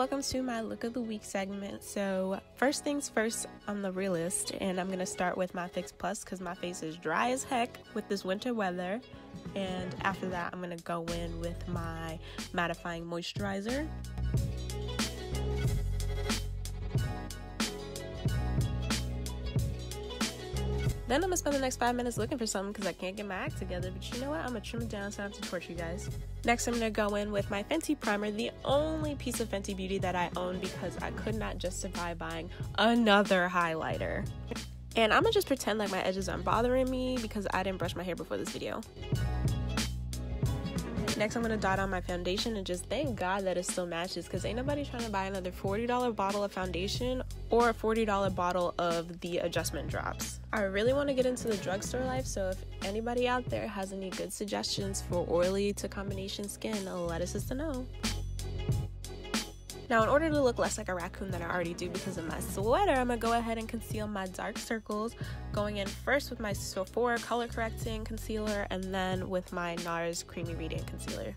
welcome to my look of the week segment. So first things first, I'm the realist and I'm gonna start with my Fix Plus because my face is dry as heck with this winter weather, and after that I'm gonna go in with my mattifying moisturizer. Then I'm gonna spend the next 5 minutes looking for something because I can't get my act together, but you know what, I'm gonna trim it down so I don't have to torture you guys. Next, I'm gonna go in with my Fenty Primer, the only piece of Fenty Beauty that I own because I could not justify buying another highlighter. And I'm gonna just pretend like my edges aren't bothering me because I didn't brush my hair before this video. Next, I'm gonna dot on my foundation and just thank God that it still matches because ain't nobody trying to buy another $40 bottle of foundation or a $40 bottle of the adjustment drops. I really want to get into the drugstore life, so if anybody out there has any good suggestions for oily to combination skin, let us know. Now, in order to look less like a raccoon than I already do because of my sweater, I'm gonna go ahead and conceal my dark circles, going in first with my Sephora Color Correcting Concealer and then with my NARS Creamy Radiant Concealer.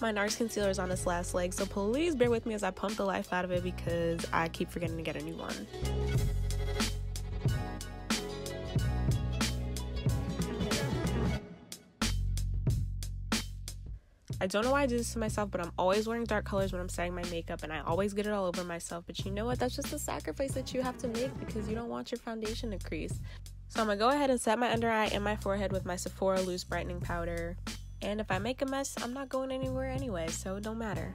My NARS concealer is on its last leg, so please bear with me as I pump the life out of it because I keep forgetting to get a new one. I don't know why I do this to myself, but I'm always wearing dark colors when I'm setting my makeup and I always get it all over myself, but you know what, that's just a sacrifice that you have to make because you don't want your foundation to crease. So I'm gonna go ahead and set my under eye and my forehead with my Sephora loose brightening powder, and if I make a mess I'm not going anywhere anyway, so it don't matter.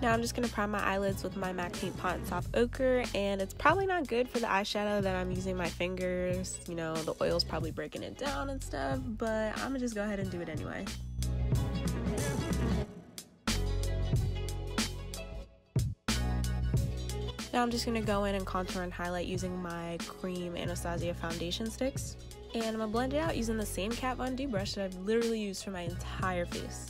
Now I'm just going to prime my eyelids with my MAC Paint Pot Soft Ochre, and it's probably not good for the eyeshadow that I'm using my fingers, you know, the oil's probably breaking it down and stuff, but I'm going to just go ahead and do it anyway. Now I'm just going to go in and contour and highlight using my cream Anastasia foundation sticks, and I'm going to blend it out using the same Kat Von D brush that I've literally used for my entire face.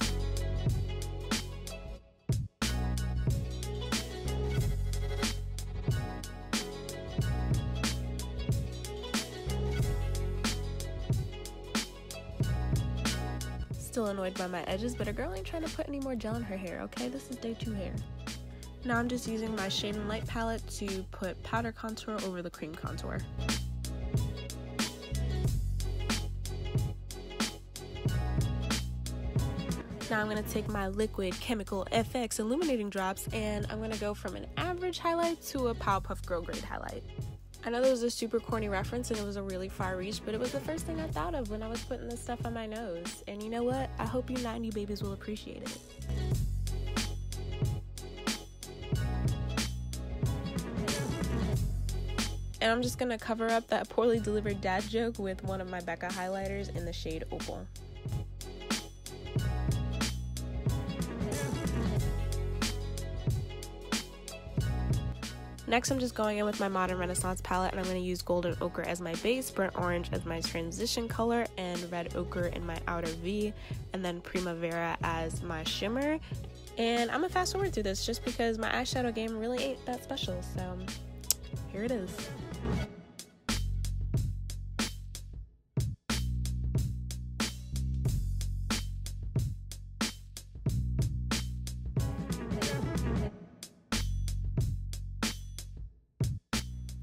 Still annoyed by my edges, but a girl ain't trying to put any more gel in her hair, okay? This is day 2 hair. Now I'm just using my Shade and Light palette to put powder contour over the cream contour. Now I'm going to take my Liquid Chemical FX Illuminating Drops and I'm going to go from an average highlight to a Powerpuff Girl grade highlight. I know that was a super corny reference and it was a really far reach, but it was the first thing I thought of when I was putting this stuff on my nose. And you know what? I hope you 90 babies will appreciate it. And I'm just gonna cover up that poorly delivered dad joke with one of my Becca highlighters in the shade Opal. Next, I'm just going in with my Modern Renaissance palette and I'm going to use Golden Ochre as my base, Burnt Orange as my transition color, and Red Ochre in my outer V, and then Primavera as my shimmer. And I'm going to fast forward through this just because my eyeshadow game really ain't that special, so here it is.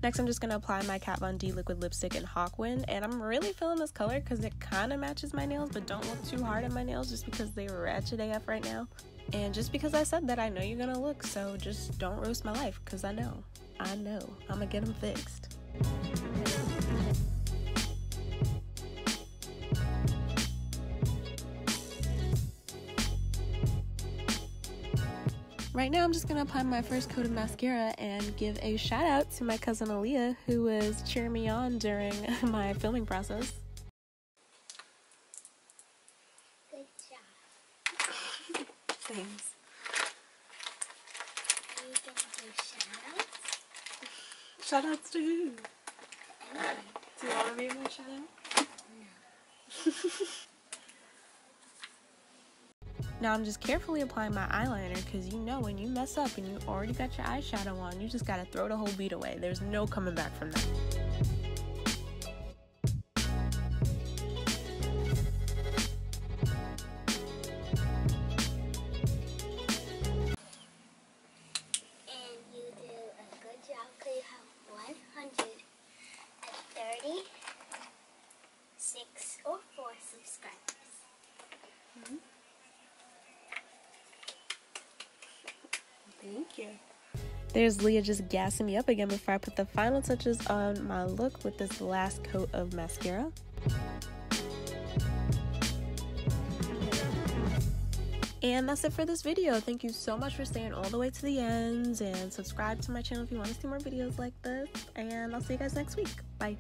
Next, I'm just going to apply my Kat Von D Liquid Lipstick in Hawkwind, and I'm really feeling this color because it kind of matches my nails, but don't look too hard at my nails just because they ratchet AF right now. And just because I said that, I know you're going to look, so just don't roast my life because I know, I'm going to get them fixed. Right now I'm just going to apply my first coat of mascara and give a shout out to my cousin Aaliyah, who was cheering me on during my filming process. Good job. Thanks. Are you going to do shout outs? Shout outs to who? Do you want to be my shout out? No. Now I'm just carefully applying my eyeliner because you know when you mess up and you already got your eyeshadow on, you just gotta throw the whole bead away. There's no coming back from that. There's Leah just gassing me up again before I put the final touches on my look with this last coat of mascara. And that's it for this video. Thank you so much for staying all the way to the end, and subscribe to my channel if you want to see more videos like this, and I'll see you guys next week. Bye.